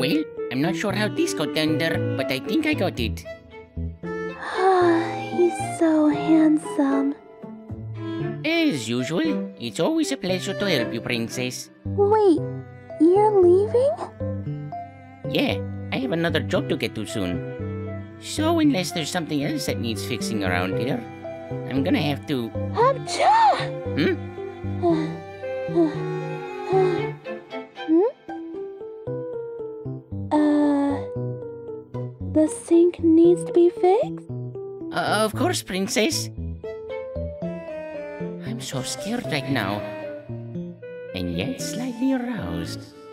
Well, I'm not sure how this got under, but I think I got it. He's so handsome. As usual, it's always a pleasure to help you, Princess. Wait, you're leaving? Yeah, I have another job to get to soon. So unless there's something else that needs fixing around here, I'm gonna have to... The sink needs to be fixed? Of course, Princess. I'm so scared right now, and yet slightly aroused.